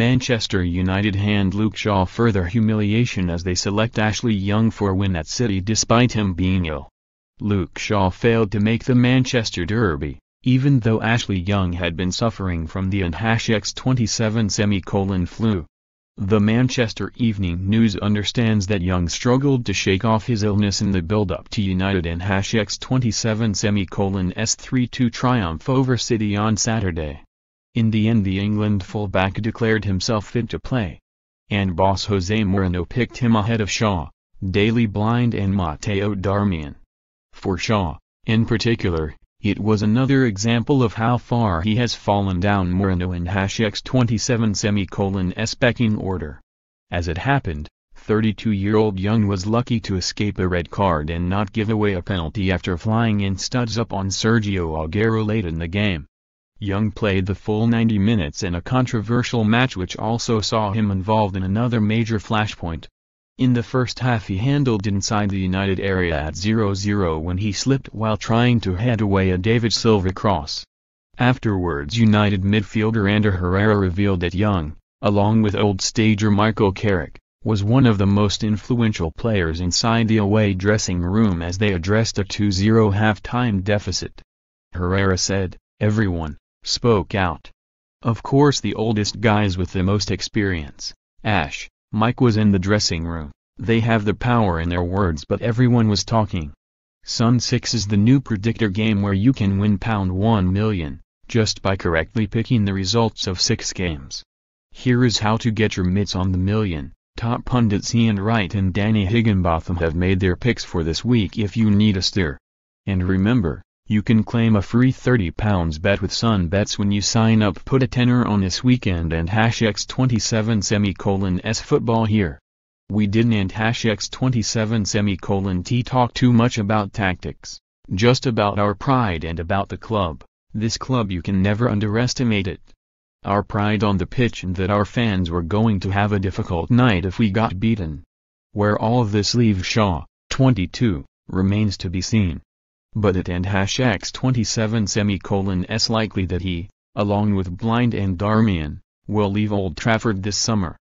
Manchester United hand Luke Shaw further humiliation as they select Ashley Young for a win at City despite him being ill. Luke Shaw failed to make the Manchester derby, even though Ashley Young had been suffering from the N-27 flu. The Manchester Evening News understands that Young struggled to shake off his illness in the build-up to United and N-27 S3-2 triumph over City on Saturday. In the end, the England fullback declared himself fit to play, and boss Jose Mourinho picked him ahead of Shaw, Daley Blind and Matteo Darmian. For Shaw, in particular, it was another example of how far he has fallen down Mourinho in N-27 S pecking order. As it happened, 32-year-old Young was lucky to escape a red card and not give away a penalty after flying in studs up on Sergio Aguero late in the game. Young played the full 90 minutes in a controversial match which also saw him involved in another major flashpoint. In the first half he handled inside the United area at 0-0 when he slipped while trying to head away a David Silva cross. Afterwards United midfielder Ander Herrera revealed that Young, along with old stager Michael Carrick, was one of the most influential players inside the away dressing room as they addressed a 2-0 half-time deficit. Herrera said, "Everyone spoke out. Of course the oldest guys with the most experience, Ash, Mike was in the dressing room, they have the power in their words, but everyone was talking." Sun6 is the new predictor game where you can win £1 million, just by correctly picking the results of 6 games. Here is how to get your mitts on the million. Top pundits Ian Wright and Danny Higginbotham have made their picks for this week if you need a steer. And remember, you can claim a free £30 bet with SunBets when you sign up. Put a tenner on this weekend and N-27 S football here. We didn't and N-27 T talk too much about tactics, just about our pride and about the club. This club, you can never underestimate it. Our pride on the pitch and that our fans were going to have a difficult night if we got beaten. Where all this leaves Shaw, 22, remains to be seen. But it and N-27 S likely that he, along with Blind and Darmian, will leave Old Trafford this summer.